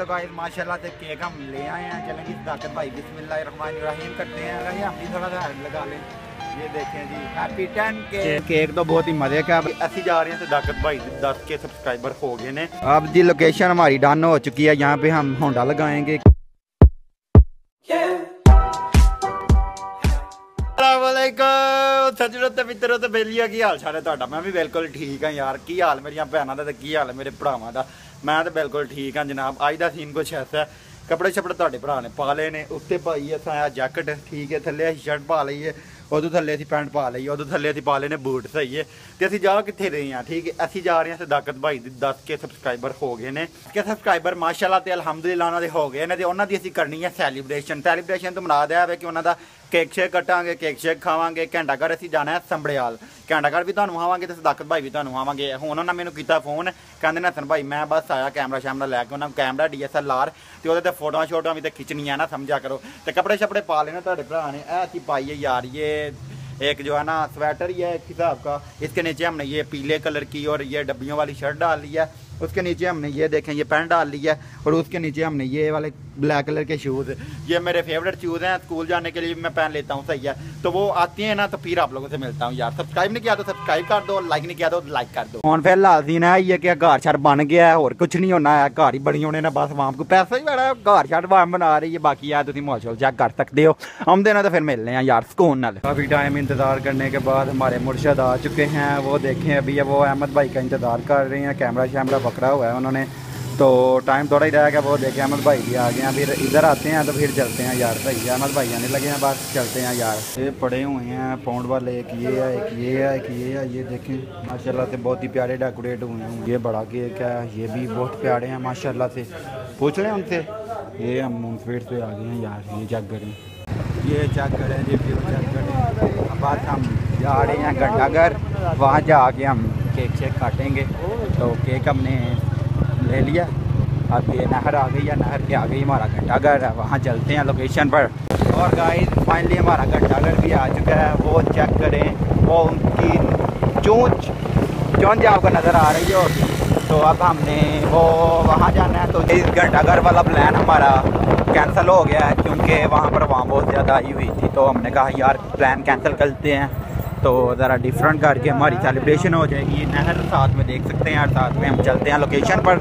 तो गाइस माशाल्लाह से केक हम ले आए हैं। चलेंगे सदाकत भाई बिस्मिल्लाहिर्रहमानिर्रहीम करते हैं। गाइस हम भी थोड़ा सा हेल्प लगा लें। ये देखें जी हैप्पी 10 केक तो बहुत ही मजे का। ऐसी जा रहे हैं सदाकत भाई 10 के सब्सक्राइबर हो गए ने। अब जी लोकेशन हमारी डन हो चुकी है, यहाँ पे हम होंडा लगाएंगे। तो बेलिया की हाल सारे मैं भी बिल्कुल ठीक है यार। की हाल मेरिया भैनों का, की हाल मेरे भरावां का। मैं तो बिल्कुल ठीक हाँ जनाब। अज का सीन कुछ ऐसा है, कपड़े शपड़े तुहाडे भरा ने पा ले ने, उत्ते पाई है जैकेट ठीक है, थले असीं शर्ट पा लईए, उदू थले असीं पैंट पा लईए, उदू थले असीं पा लेने बूट सही है। तो असीं जा कित्थे रहे हैं ठीक है, असीं जा रहे हैं सदाकत भाई दे 10K सबसक्राइबर हो गए ने। 10K सबसक्राइबर माशाल्लाह ते अलहमदुलिल्लाह उन्हां दे हो गए ने। ते उन्हां दी असीं करनी है सैलीब्रेशन। सैलीब्रेशन तो मनाद है कि उन्हां दा केक शेक कटांगे, केक शेक खावांगे। घंटा घर असीं जाना है संबड़ियाल, घंटा घर भी तुहानूं खावांगे तो सदाकत भाई भी तुहानूं खावांगे। हुण उन्हां मैनूं कीता फोन, कहंदे ने हसन भाई मैं बस आया कैमरा शैमरा लैके। उन्हां कैमरा DSLR ते ओहदे ते फोटोआं शोटोआं भी ते खिच्चनियां ना, समझा करो। ते कपड़े शपड़े पा लेने तुहाडे भरा ने। ऐ असीं पाई है यार ये एक जो है ना स्वेटर ही है एक हिसाब का। इसके नीचे हमने ये पीले कलर की और ये डब्बियों वाली शर्ट डाल ली है। उसके नीचे हमने ये देखें ये पैंट डाल ली है, और उसके नीचे हमने ये वाले ब्लैक कलर के शूज़। ये मेरे फेवरेट शूज़ हैं, स्कूल जाने के लिए मैं पहन लेता हूँ सही है। तो वो आती है ना तो फिर आप लोगों से मिलता हूँ यार। सब्सक्राइब नहीं किया तो सब्सक्राइब कर दो, लाइक नहीं किया तो लाइक कर दो। फोन फिर लाजीन है ये कि घर शर बन गया है, और कुछ नहीं होना है। घर ही बनी होने ना बस वाम को पैसा ही बड़ा घर शर वाम बना रही है। बाकी यार तुम मौजूद चेक कर सकते हो। हम देना तो फिर मिलने हैं यार सुकून नाल। काफ़ी टाइम इंतज़ार करने के बाद हमारे मुर्शद आ चुके हैं। वो देखें अभी वो अहमद भाई का इंतज़ार कर रहे हैं। कैमरा शैमरा पकड़ा हुआ है उन्होंने, तो टाइम थोड़ा ही रहेगा। वो देखें अहमद भाई भी आ गए हैं। फिर इधर आते हैं तो फिर चलते हैं यार सही है। अहमद भाई आने लगे हैं, बस चलते हैं यार। ये पड़े हुए हैं पाउंड वाले, एक ये है एक ये है एक ये है। ये देखें माशाल्लाह से बहुत ही प्यारे डेकोरेट हुए हैं। ये बड़ा केक है, ये भी बहुत प्यारे हैं माशाल्लाह से। पूछ रहे हैं उनसे। ये हम मूनफेट से आ गए हैं यार। ये चेक करें, ये चेक करें, ये फिर चेक करें। अब आज हम जा रहे हैं घंटाघर, वहाँ जाके हम केक शेक काटेंगे। तो केक हमने ले लिया। अब ये नहर आ गई है, नहर के आ गई हमारा घंटाघर है, वहाँ चलते हैं लोकेशन पर। और गाइस फाइनली हमारा घंटाघर भी आ चुका है। वो चेक करें, वो उनकी चोंच चोंच आपको नज़र आ रही हो। तो अब हमने वो वहाँ जाना है, तो इस घंटाघर वाला प्लान हमारा कैंसिल हो गया है क्योंकि वहाँ पर वहाँ बहुत ज़्यादा आई हुई थी। तो हमने कहा यार प्लान कैंसिल करते हैं, तो ज़रा डिफरेंट करके हमारी सेलिब्रेशन हो जाएगी। नहर साथ में देख सकते हैं और साथ में हम चलते हैं लोकेशन पर।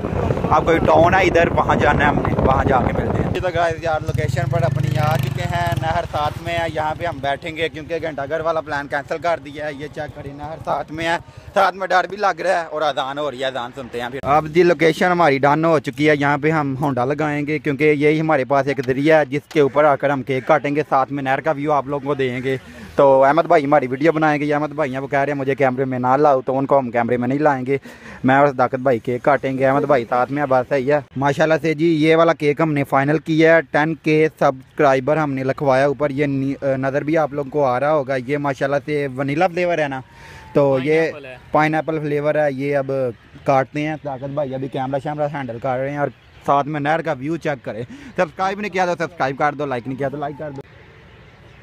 अब कोई टाउन है इधर, वहाँ जाना है हमने, वहाँ जाके मिलते हैं। तो गाइस यार लोकेशन पर अपनी आ चुके हैं। नहर साथ में है, यहाँ पे हम बैठेंगे क्योंकि घंटाघर वाला प्लान कैंसिल कर दिया है। ये चेक करें नहर साथ में है, साथ में डर भी लग रहा है और अजान हो रही है। अजान सुनते हैं फिर। अब जी लोकेशन हमारी डन हो चुकी है। यहाँ पर हम होंडा लगाएंगे क्योंकि यही हमारे पास एक ज़रिया है जिसके ऊपर आकर हम केक काटेंगे। साथ में नहर का व्यू आप लोगों को देंगे। तो अहमद भाई हमारी वीडियो बनाएंगे। अहमद भाई वो कह रहे हैं मुझे कैमरे में ना लाओ, तो उनको हम कैमरे में नहीं लाएंगे। मैं और सदाकत भाई केक काटेंगे, अहमद भाई साथ में। बात सही है माशाल्लाह से जी। ये वाला केक हमने फाइनल किया है, 10K सब्सक्राइबर हमने लिखवाया ऊपर। ये नज़र भी आप लोगों को आ रहा होगा। ये माशाल्लाह से वनीला फ्लेवर है ना, तो ये पाइनएप्पल फ्लेवर है। ये अब काटते हैं। सदाकत भाई अभी कैमरा शैमरा हैंडल कर रहे हैं, और साथ में नहर का व्यू चेक करें। सब्सक्राइब नहीं किया तो सब्सक्राइब कर दो, लाइक नहीं किया तो लाइक कर दो।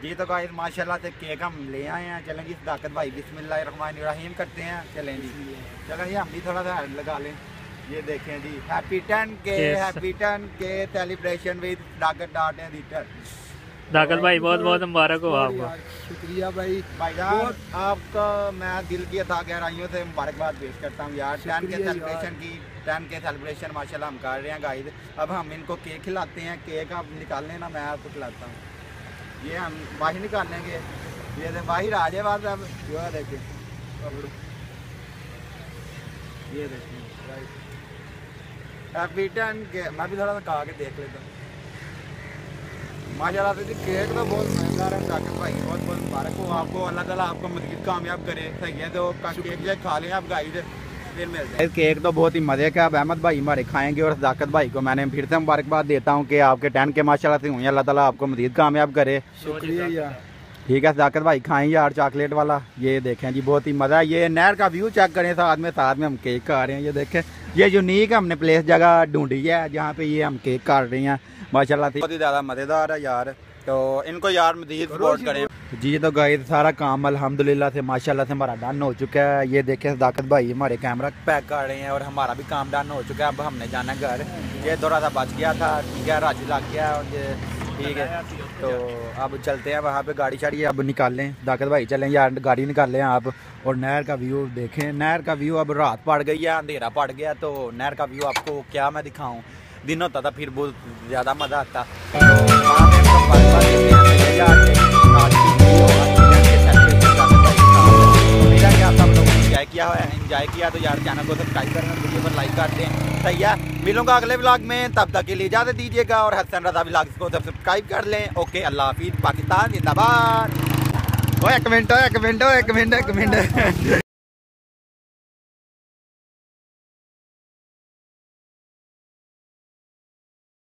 जी तो गाइस माशाल्लाह से केक हम ले आए हैं। चलें जी सदाकत भाई बिस्मिल्लाहिर्रहमानिर्रहीम करते हैं। चलें जी, चलें जी हम भी थोड़ा सा हेल्प लगा लें। ये देखें जी happy 10K celebration with Sadaqat.editor। Sadaqat भाई बहुत बहुत मुबारक हो आपको। शुक्रिया भाई भाईजान, आपका मैं दिल की अता गहराइयों से मुबारकबाद पेश करता हूँ यार। 10K सेलिब्रेशन की 10K सेलिब्रेशन माशाल्लाह हम कर रहे हैं गाइस। अब हम इनको केक खिलाते हैं। केक आप निकाल लेना, मैं आपको खिलाता हूँ। ये हम बाहर निकाल लेंगे। ये तो बाहर आ जाए बात। अब जो है देखें, ये देखें राइट रिटर्न के। मैं भी थोड़ा सा खा के देख लेता हूँ। माशाल्लाह जी केक तो बहुत मज़ेदार है। सदाकत भाई बहुत बहुत मुबारक हो आपको। अल्लाह ताला आपको मज़ीद कामयाब करे सही है। तो केक जो खा लें आप गाइस, फिर मिल जाए। केक तो बहुत ही मज़े का। अब अहमद भाई हमारे खाएंगे, और सदाकत भाई को मैंने फिर से मुबारकबाद देता हूँ कि आपके 10K माशाल्लाह से हुई हैं। अल्लाह ताला आपको मज़ीद कामयाब करे। शुक्रिया यार। ठीक है सदाकत भाई खाएं यार चॉकलेट वाला। ये देखें जी बहुत ही मज़ा। ये नहर का व्यू चेक करें, साथ में हम केक खा रहे हैं। ये देखें ये यूनिक हमने प्लेस जगह ढूंढी है जहाँ पे ये हम केक काट रहे हैं। माशाल्लाह से बहुत ही ज़्यादा मज़ेदार है यार। तो इनको यार मज़ीद सपोर्ट करें। जी तो गाइस सारा काम अल्हम्दुलिल्लाह से माशाल्लाह से हमारा डन हो चुका है। ये देखें सदाकत भाई हमारे कैमरा पैक कर रहे हैं और हमारा भी काम डन हो चुका है। अब हमने जाना घर, ये थोड़ा सा बच गया था, ठीक है, राजू लग गया और ये ठीक है। तो अब चलते हैं वहाँ पे, गाड़ी शाड़ी अब निकालें सदाकत भाई, चलें यार गाड़ी निकालें आप। और नहर का व्यू देखें, नहर का व्यू, अब रात पड़ गई है, अंधेरा पड़ गया, तो नहर का व्यू आपको क्या मैं दिखाऊँ। दिन होता था फिर बहुत ज़्यादा मज़ा आता। किया है, एंजॉय किया तो यार चैनल को सब्सक्राइब करना, वीडियो पर लाइक करते हैं। सही है, मिलूंगा अगले व्लॉग में, तब तक के लिए इजाजत दीजिएगा और हसन रजा व्लॉग्स को सब्सक्राइब कर लें। ओके, अल्लाह हाफिज़, पाकिस्तान जिंदाबाद। एक मिनट